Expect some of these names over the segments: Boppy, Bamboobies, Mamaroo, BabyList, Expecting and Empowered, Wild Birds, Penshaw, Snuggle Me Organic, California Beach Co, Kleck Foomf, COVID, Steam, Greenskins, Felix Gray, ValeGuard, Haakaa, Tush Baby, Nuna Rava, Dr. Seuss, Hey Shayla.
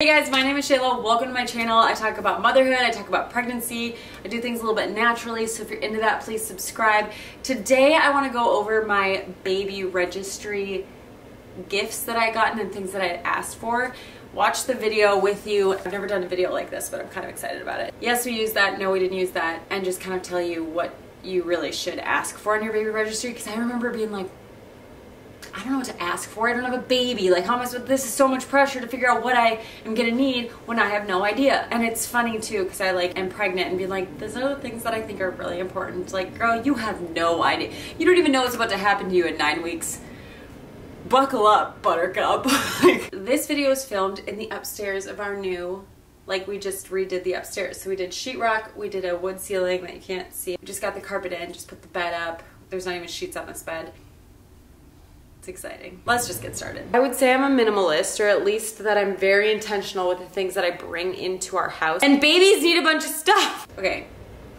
Hey guys, my name is Shayla. Welcome to my channel. I talk about motherhood, I talk about pregnancy, I do things a little bit naturally, so if you're into that, please subscribe. Today I want to go over my baby registry gifts that I gotten and things that I had asked for. Watch the video with you. I've never done a video like this, but I'm kind of excited about it. Yes, we used that, no, we didn't use that, and just kind of tell you what you really should ask for in your baby registry, because I remember being like, I don't know what to ask for. I don't have a baby. Like, how am I supposed to, this is so much pressure to figure out what I am gonna need when I have no idea. And it's funny too, because I like am pregnant and be like, these are the things that I think are really important. Like, girl, you have no idea. You don't even know what's about to happen to you in 9 weeks. Buckle up, buttercup. This video is filmed in the upstairs of our new, like, we just redid the upstairs. So we did sheetrock, we did a wood ceiling that you can't see. We just got the carpet in, just put the bed up. There's not even sheets on this bed. Exciting. Let's just get started. I would say I'm a minimalist, or at least that I'm very intentional with the things that I bring into our house. And babies need a bunch of stuff. Okay,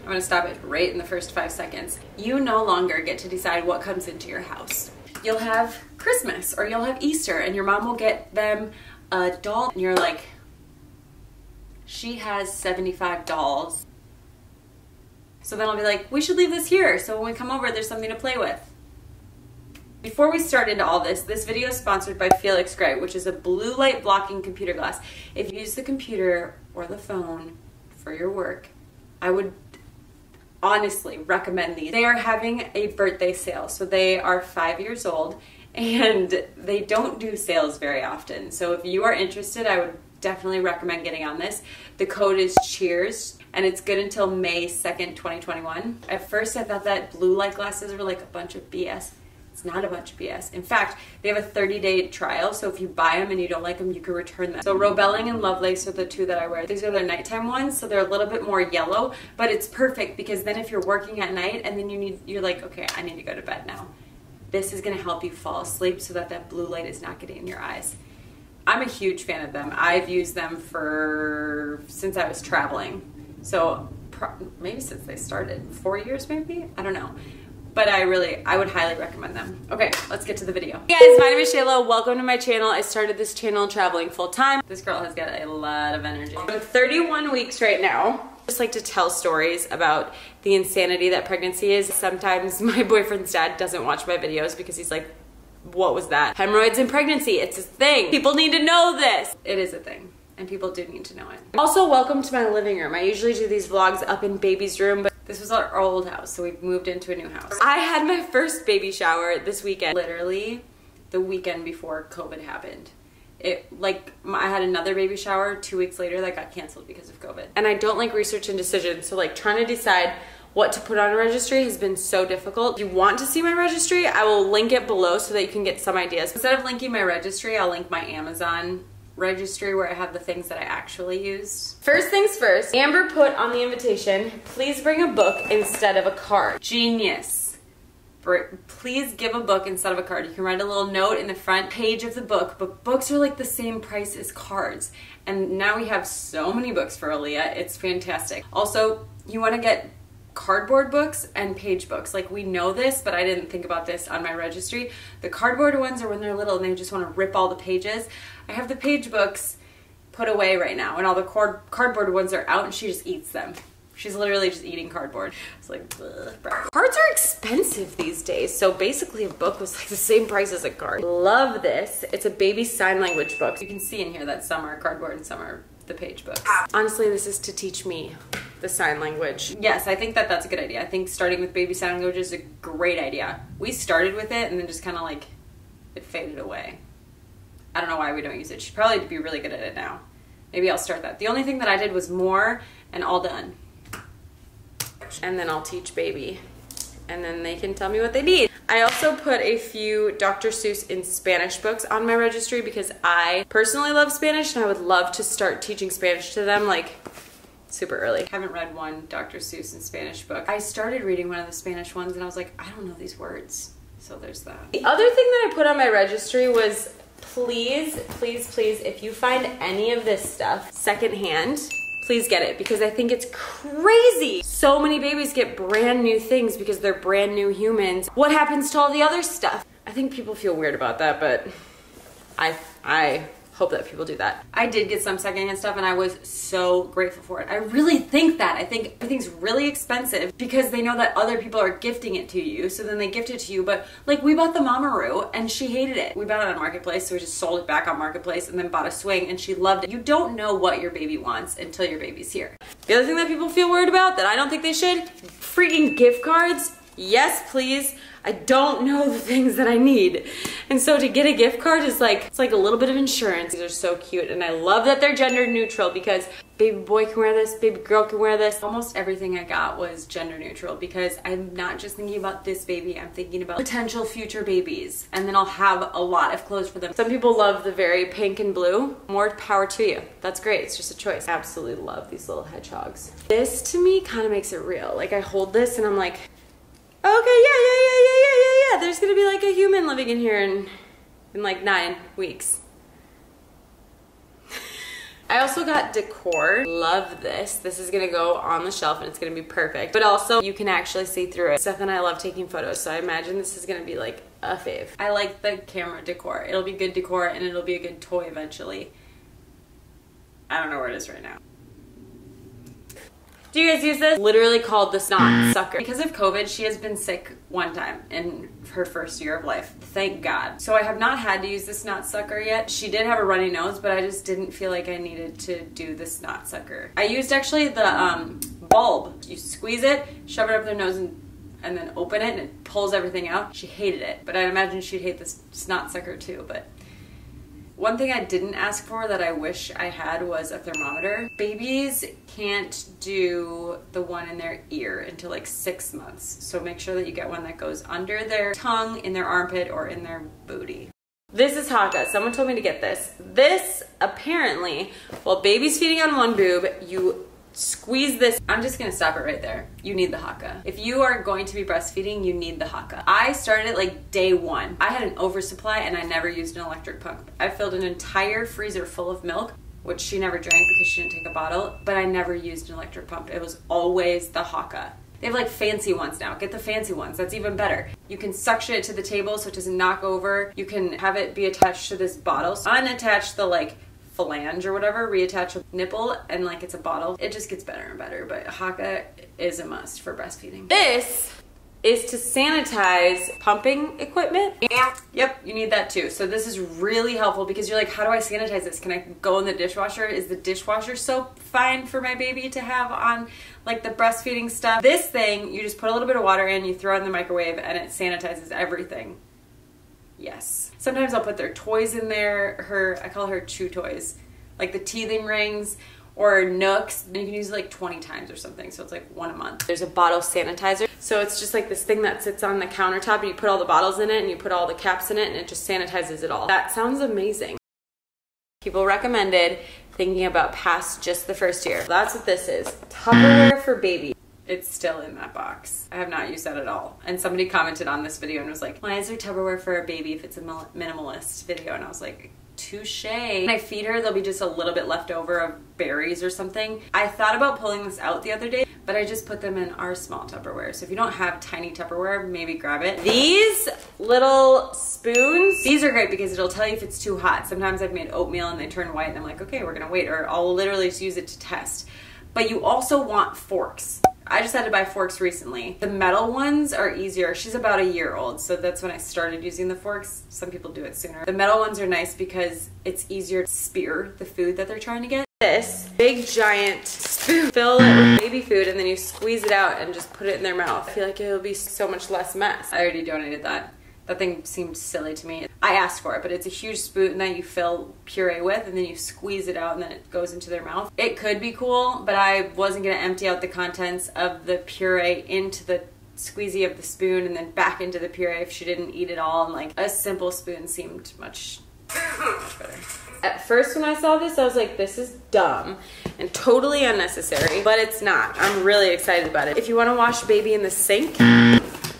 I'm gonna stop it right in the first 5 seconds. You no longer get to decide what comes into your house. You'll have Christmas or you'll have Easter and your mom will get them a doll and you're like, she has 75 dolls. So then I'll be like, we should leave this here so when we come over there's something to play with. Before we start into all this, this video is sponsored by Felix Gray, which is a blue light blocking computer glass. If you use the computer or the phone for your work, I would honestly recommend these. They are having a birthday sale, so they are 5 years old and they don't do sales very often. So if you are interested, I would definitely recommend getting on this. The code is CHEERS and it's good until May 2nd, 2021. At first I thought that blue light glasses were like a bunch of BS. It's not a bunch of BS. In fact, they have a 30-day trial, so if you buy them and you don't like them, you can return them. So Roebelling and Lovelace are the two that I wear. These are their nighttime ones, so they're a little bit more yellow, but it's perfect because then if you're working at night and then you're like, okay, I need to go to bed now. This is gonna help you fall asleep so that blue light is not getting in your eyes. I'm a huge fan of them. I've used them since I was traveling. So maybe since they started, 4 years maybe? I don't know. But I would highly recommend them. Okay, let's get to the video. Hey guys, my name is Shayla, welcome to my channel. I started this channel traveling full time. This girl has got a lot of energy. I'm 31 weeks right now. I just like to tell stories about the insanity that pregnancy is. Sometimes my boyfriend's dad doesn't watch my videos because he's like, what was that? Hemorrhoids and pregnancy, it's a thing. People need to know this. It is a thing. And people do need to know it. Also, welcome to my living room. I usually do these vlogs up in baby's room, but this was our old house, so we've moved into a new house. I had my first baby shower this weekend. Literally, the weekend before COVID happened. I had another baby shower 2 weeks later that got canceled because of COVID. And I don't like research and decisions, so like trying to decide what to put on a registry has been so difficult. If you want to see my registry, I will link it below so that you can get some ideas. Instead of linking my registry, I'll link my Amazon registry where I have the things that I actually use. First things first, Amber put on the invitation, please bring a book instead of a card. Genius. Please give a book instead of a card. You can write a little note in the front page of the book, but books are like the same price as cards. And now we have so many books for Aaliyah, it's fantastic. Also, you want to get cardboard books and page books. Like, we know this, but I didn't think about this on my registry. The cardboard ones are when they're little and they just want to rip all the pages. I have the page books put away right now and all the cardboard ones are out and she just eats them. She's literally just eating cardboard. It's like, ugh. Cards are expensive these days, so basically a book was like the same price as a card. Love this. It's a baby sign language book. You can see in here that some are cardboard and some are the page books. Honestly, this is to teach me the sign language. Yes, I think that's a good idea. I think starting with baby sign language is a great idea. We started with it and then just kind of like, it faded away. I don't know why we don't use it. She'd probably be really good at it now. Maybe I'll start that. The only thing that I did was more and all done. And then I'll teach baby. And then they can tell me what they need. I also put a few Dr. Seuss in Spanish books on my registry because I personally love Spanish and I would love to start teaching Spanish to them like super early. I haven't read one Dr. Seuss in Spanish book. I started reading one of the Spanish ones and I was like, I don't know these words. So there's that. The other thing that I put on my registry was please, please, please, if you find any of this stuff secondhand, please get it because I think it's crazy. So many babies get brand new things because they're brand new humans. What happens to all the other stuff? I think people feel weird about that, but I hope that people do that. I did get some secondhand stuff and I was so grateful for it. I really think that. I think everything's really expensive because they know that other people are gifting it to you, so then they gift it to you. But like, we bought the Mamaroo and she hated it. We bought it on Marketplace, so we just sold it back on Marketplace and then bought a swing and she loved it. You don't know what your baby wants until your baby's here. The other thing that people feel worried about that I don't think they should, freaking gift cards. Yes, please. I don't know the things that I need. And so to get a gift card is like, it's like a little bit of insurance. These are so cute and I love that they're gender neutral because baby boy can wear this, baby girl can wear this. Almost everything I got was gender neutral because I'm not just thinking about this baby, I'm thinking about potential future babies, and then I'll have a lot of clothes for them. Some people love the very pink and blue. More power to you. That's great, it's just a choice. I absolutely love these little hedgehogs. This to me kind of makes it real. Like I hold this and I'm like, okay, yeah, there's gonna be like a human living in here in like 9 weeks. I also got decor. Love this. This is gonna go on the shelf and it's gonna be perfect. But also you can actually see through it. Seth and I love taking photos, so I imagine this is gonna be like a fave. I like the camera decor. It'll be good decor and it'll be a good toy eventually. I don't know where it is right now. Do you guys use this? Literally called the snot sucker. Because of COVID, she has been sick one time in her first year of life. Thank God. So I have not had to use the snot sucker yet. She did have a runny nose, but I just didn't feel like I needed to do the snot sucker. I used actually the bulb. You squeeze it, shove it up their nose, and then open it, and it pulls everything out. She hated it, but I imagine she'd hate this snot sucker too, but. One thing I didn't ask for that I wish I had was a thermometer. Babies can't do the one in their ear until like 6 months. So make sure that you get one that goes under their tongue, in their armpit, or in their booty. This is Haakaa. Someone told me to get this. This apparently, while baby's feeding on one boob, you squeeze this. I'm just gonna stop it right there. You need the Haakaa. If you are going to be breastfeeding, you need the Haakaa. I started it like day one. I had an oversupply and I never used an electric pump. I filled an entire freezer full of milk, which she never drank because she didn't take a bottle, but I never used an electric pump. It was always the Haakaa. They have like fancy ones now. Get the fancy ones, that's even better. You can suction it to the table so it doesn't knock over. You can have it be attached to this bottle. So unattach the like flange or whatever, reattach a nipple, and like it's a bottle. It just gets better and better, but Haakaa is a must for breastfeeding. This is to sanitize pumping equipment. Yeah. Yep, you need that too. So this is really helpful because you're like, how do I sanitize this? Can I go in the dishwasher? Is the dishwasher soap fine for my baby to have on like the breastfeeding stuff? This thing, you just put a little bit of water in, you throw it in the microwave, and it sanitizes everything. Yes. Sometimes I'll put their toys in there, I call her chew toys, like the teething rings or nooks, and you can use it like 20 times or something, so it's like one a month. There's a bottle sanitizer, so it's just like this thing that sits on the countertop, and you put all the bottles in it, and you put all the caps in it, and it just sanitizes it all. That sounds amazing. People recommended thinking about past just the first year. That's what this is, Tupperware for baby. It's still in that box. I have not used that at all. And somebody commented on this video and was like, why is there Tupperware for a baby if it's a minimalist video? And I was like, touche. When I feed her, there'll be just a little bit left over of berries or something. I thought about pulling this out the other day, but I just put them in our small Tupperware. So if you don't have tiny Tupperware, maybe grab it. These little spoons, these are great because it'll tell you if it's too hot. Sometimes I've made oatmeal and they turn white and I'm like, okay, we're gonna wait, or I'll literally just use it to test. But you also want forks. I just had to buy forks recently. The metal ones are easier. She's about a year old, so that's when I started using the forks. Some people do it sooner. The metal ones are nice because it's easier to spear the food that they're trying to get. This big giant spoon, fill it with baby food and then you squeeze it out and just put it in their mouth. I feel like it'll be so much less mess. I already donated that. That thing seemed silly to me. I asked for it, but it's a huge spoon that you fill puree with and then you squeeze it out and then it goes into their mouth. It could be cool, but I wasn't gonna empty out the contents of the puree into the squeezy of the spoon and then back into the puree if she didn't eat it all, and like a simple spoon seemed much better. At first when I saw this, I was like, this is dumb and totally unnecessary, but it's not. I'm really excited about it. If you wanna wash baby in the sink,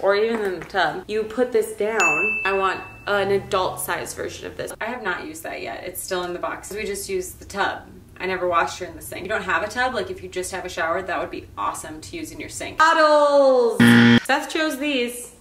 or even in the tub, you put this down. I want an adult size version of this. I have not used that yet. It's still in the box. We just used the tub. I never washed her in the sink. You don't have a tub, like if you just have a shower, that would be awesome to use in your sink. Bottles! Seth chose these.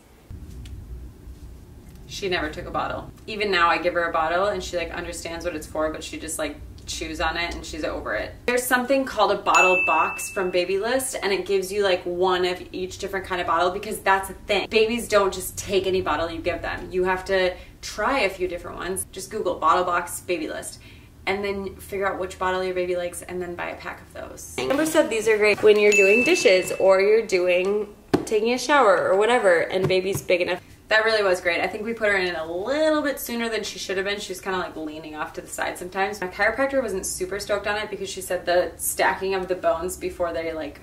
She never took a bottle. Even now I give her a bottle and she like understands what it's for, but she just like chews on it and she's over it. There's something called a bottle box from BabyList, and it gives you like one of each different kind of bottle, because that's a thing. Babies don't just take any bottle you give them. You have to try a few different ones. Just Google bottle box BabyList and then figure out which bottle your baby likes and then buy a pack of those. Amber said these are great when you're doing dishes or you're taking a shower or whatever, and baby's big enough. That really was great. I think we put her in a little bit sooner than she should have been. She was kind of like leaning off to the side sometimes. My chiropractor wasn't super stoked on it because she said the stacking of the bones before they like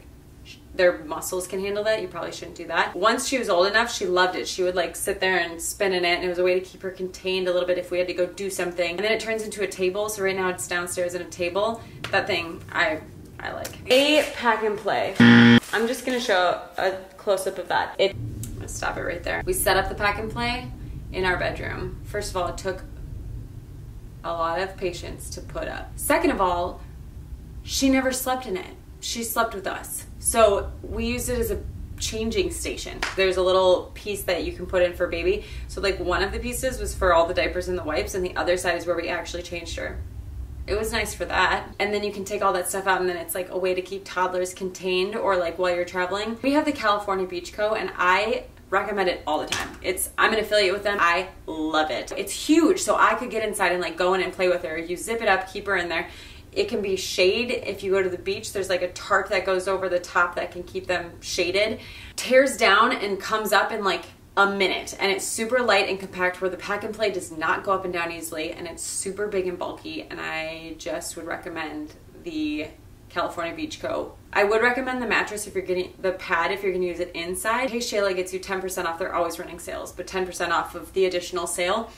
their muscles can handle that, you probably shouldn't do that. Once she was old enough, she loved it. She would like sit there and spin in it, and it was a way to keep her contained a little bit if we had to go do something. And then it turns into a table, so right now it's downstairs in a table. That thing, I like. A pack and play. I'm just gonna show a close-up of that. Stop it right there. We set up the pack and play in our bedroom. First of all, it took a lot of patience to put up. Second of all, she never slept in it. She slept with us. So we used it as a changing station. There's a little piece that you can put in for baby. So like one of the pieces was for all the diapers and the wipes, and the other side is where we actually changed her. It was nice for that. And then you can take all that stuff out, and then it's like a way to keep toddlers contained or like while you're traveling. We have the California Beach Co, and I recommend it all the time. I'm an affiliate with them. I love it. It's huge, so I could get inside and like go in and play with her. You zip it up, keep her in there. It can be shade. If you go to the beach, there's like a tarp that goes over the top that can keep them shaded. Tears down and comes up in like a minute, and it's super light and compact where the pack and play does not go up and down easily, and it's super big and bulky, and I just would recommend the California Beach Co. I would recommend the mattress if you're getting the pad, if you're gonna use it inside. Hey Shayla gets you 10% off. They're always running sales, but 10% off of the additional sale.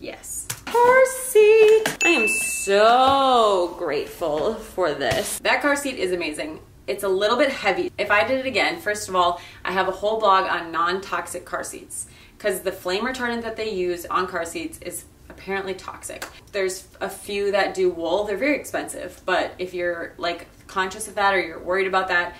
Yes. Car seat. I am so grateful for this. That car seat is amazing. It's a little bit heavy. If I did it again, first of all, I have a whole blog on non-toxic car seats, because the flame retardant that they use on car seats is apparently toxic. There's a few that do wool. They're very expensive, but if you're like conscious of that or you're worried about that,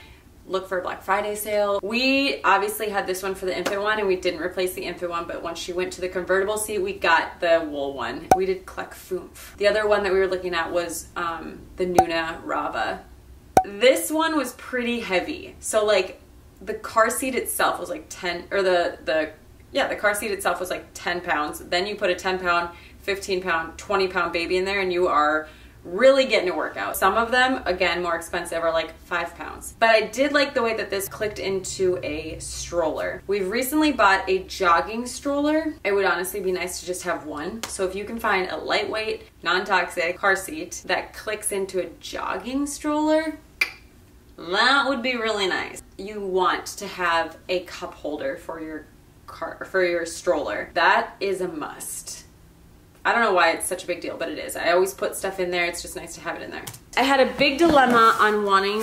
look for a Black Friday sale. We obviously had this one for the infant one, and we didn't replace the infant one, but once she went to the convertible seat, we got the wool one. We did Kleck Foomf. The other one that we were looking at was the Nuna Rava. This one was pretty heavy. So like the car seat itself was like 10, or the car seat itself was like 10 pounds. Then you put a 10 pound, 15 pound, 20 pound baby in there, and you are really getting a workout. Some of them, again, more expensive, are like 5 pounds. But I did like the way that this clicked into a stroller. We've recently bought a jogging stroller. It would honestly be nice to just have one. So if you can find a lightweight, non-toxic car seat that clicks into a jogging stroller, that would be really nice. You want to have a cup holder for your car, for your stroller. That is a must. I don't know why it's such a big deal, but it is. I always put stuff in there. It's just nice to have it in there. I had a big dilemma on wanting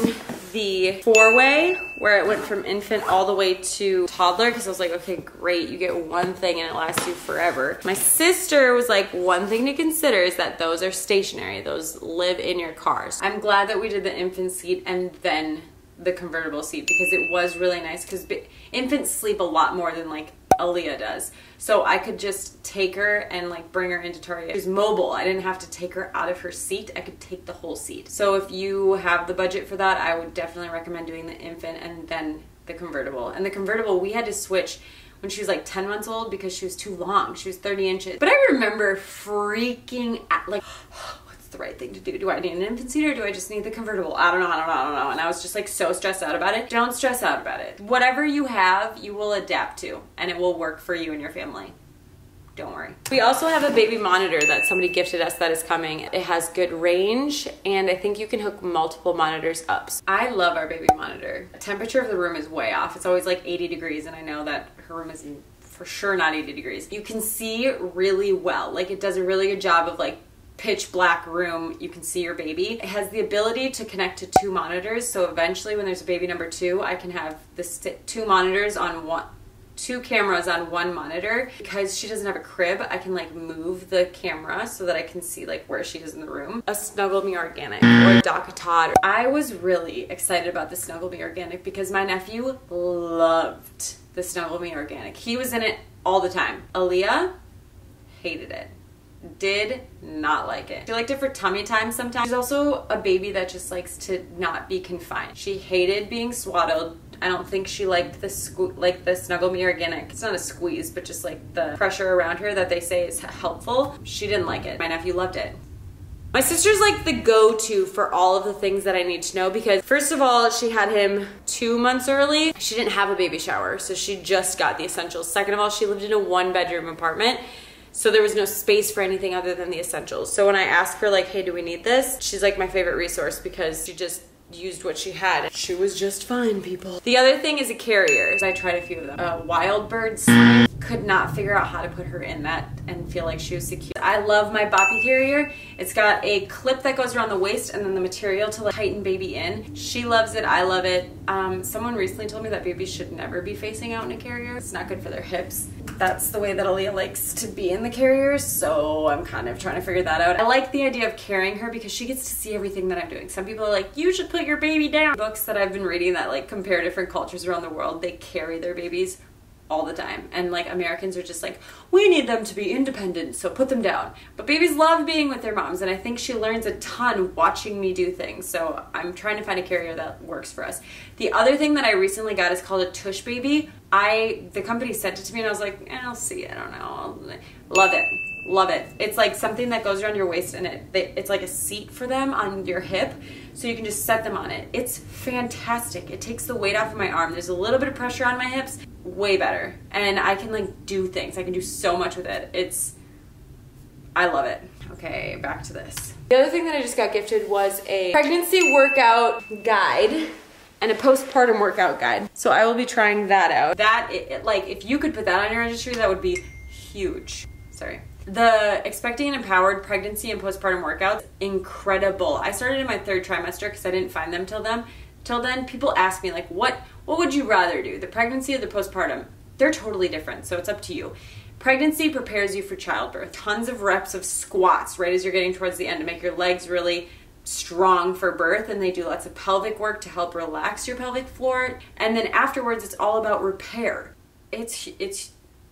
the four-way, where it went from infant all the way to toddler, because I was like, okay, great, you get one thing and it lasts you forever. My sister was like, one thing to consider is that those are stationary. Those live in your cars. I'm glad that we did the infant seat and then the convertible seat, because it was really nice, because infants sleep a lot more than like Aaliyah does. So I could just take her and like bring her into Target. She was mobile. I didn't have to take her out of her seat. I could take the whole seat. So if you have the budget for that, I would definitely recommend doing the infant and then the convertible. And the convertible, we had to switch when she was like 10 months old because she was too long. She was 30 inches. But I remember freaking out, like, the right thing to do. Do I need an infant seat or do I just need the convertible? I don't know. And I was just like so stressed out about it. Don't stress out about it. Whatever you have, you will adapt to, and it will work for you and your family. Don't worry. We also have a baby monitor that somebody gifted us that is coming. It has good range, and I think you can hook multiple monitors up. I love our baby monitor. The temperature of the room is way off. It's always like 80 degrees, and I know that her room is for sure not 80 degrees. You can see really well. Like, it does a really good job of like pitch black room, you can see your baby. It has the ability to connect to two monitors, so eventually when there's a baby number two, I can have the two cameras on one monitor. Because she doesn't have a crib, I can like move the camera so that I can see like where she is in the room. A Snuggle Me Organic or a Haakaa. I was really excited about the Snuggle Me Organic because my nephew loved the Snuggle Me Organic. He was in it all the time. Aaliyah hated it. Did not like it. She liked it for tummy time sometimes. She's also a baby that just likes to not be confined. She hated being swaddled. I don't think she liked the Snuggle Me Organic. It's not a squeeze, but just like the pressure around her that they say is helpful. She didn't like it. My nephew loved it. My sister's like the go-to for all of the things that I need to know because first of all, she had him 2 months early. She didn't have a baby shower, so she just got the essentials. Second of all, she lived in a one-bedroom apartment, so there was no space for anything other than the essentials. So when I asked her like, hey, do we need this? She's like my favorite resource because she just used what she had. She was just fine, people. The other thing is a carrier. I tried a few of them. Wild Birds. Could not figure out how to put her in that and feel like she was secure. I love my Boppy carrier. It's got a clip that goes around the waist and then the material to like tighten baby in. She loves it. I love it. Someone recently told me that babies should never be facing out in a carrier. It's not good for their hips. That's the way that Aaliyah likes to be in the carrier, so I'm kind of trying to figure that out. I like the idea of carrying her because she gets to see everything that I'm doing. Some people are like, you should put your baby down. Books that I've been reading that like compare different cultures around the world, they carry their babies all the time, and like Americans are just like, we need them to be independent, so put them down. But babies love being with their moms, and I think she learns a ton watching me do things, so I'm trying to find a carrier that works for us. The other thing that I recently got is called a Tush Baby. The company sent it to me and I was like, I'll see, I don't know. Love it. Love it. It's like something that goes around your waist and it's like a seat for them on your hip, so you can just set them on it. It's fantastic. It takes the weight off of my arm. There's a little bit of pressure on my hips. Way better. And I can like do things. I can do so much with it. I love it. Okay, back to this. The other thing that I just got gifted was a pregnancy workout guide and a postpartum workout guide. So I will be trying that out. Like if you could put that on your registry, that would be huge. Sorry. The Expecting and Empowered pregnancy and postpartum workouts, incredible. I started in my third trimester because I didn't find them till then. People ask me like, what would you rather do, the pregnancy or the postpartum? They're totally different, so it's up to you. Pregnancy prepares you for childbirth. Tons of reps of squats right as you're getting towards the end to make your legs really strong for birth, and they do lots of pelvic work to help relax your pelvic floor. And then afterwards, it's all about repair. It's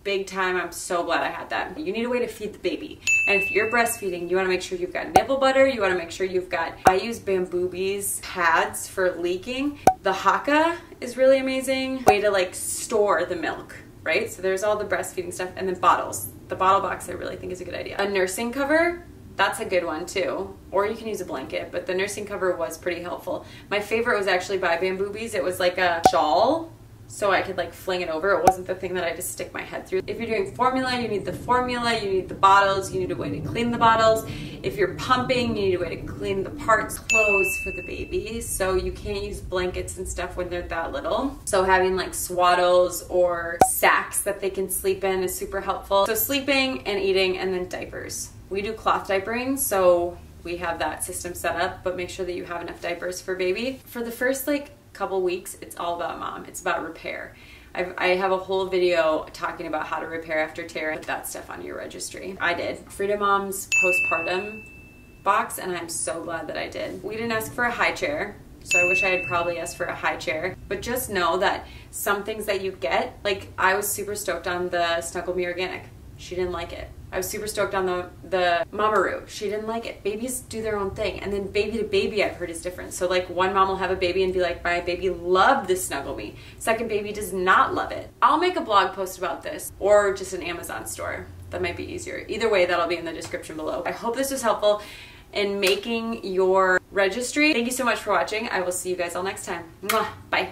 big time. I'm so glad I had that. You need a way to feed the baby. And if you're breastfeeding, you want to make sure you've got nipple butter. You want to make sure you've got, I use Bamboobies pads for leaking. The Haakaa is really amazing. Way to like store the milk, right? So there's all the breastfeeding stuff, and then bottles. The bottle box I really think is a good idea. A nursing cover, that's a good one too. Or you can use a blanket, but the nursing cover was pretty helpful. My favorite was actually by Bamboobies. It was like a shawl, so I could like fling it over. It wasn't the thing that I just stick my head through. If you're doing formula, you need the formula, you need the bottles, you need a way to clean the bottles. If you're pumping, you need a way to clean the parts. Clothes for the baby, so you can't use blankets and stuff when they're that little. So having like swaddles or sacks that they can sleep in is super helpful. So sleeping and eating, and then diapers. We do cloth diapering, so we have that system set up, but make sure that you have enough diapers for baby. For the first like couple weeks, it's all about mom. It's about repair. I have a whole video talking about how to repair after tear. Put that stuff on your registry. I did. Freedom Mom's postpartum box, and I'm so glad that I did. We didn't ask for a high chair, so I wish I had probably asked for a high chair. But just know that some things that you get, like I was super stoked on the Snuggle Me Organic. She didn't like it. I was super stoked on the Mamaroo. She didn't like it. Babies do their own thing. And then baby to baby, I've heard, is different. So like one mom will have a baby and be like, my baby loved the Snuggle Me. Second baby does not love it. I'll make a blog post about this, or just an Amazon store. That might be easier. Either way, that'll be in the description below. I hope this was helpful in making your registry. Thank you so much for watching. I will see you guys all next time. Mwah. Bye.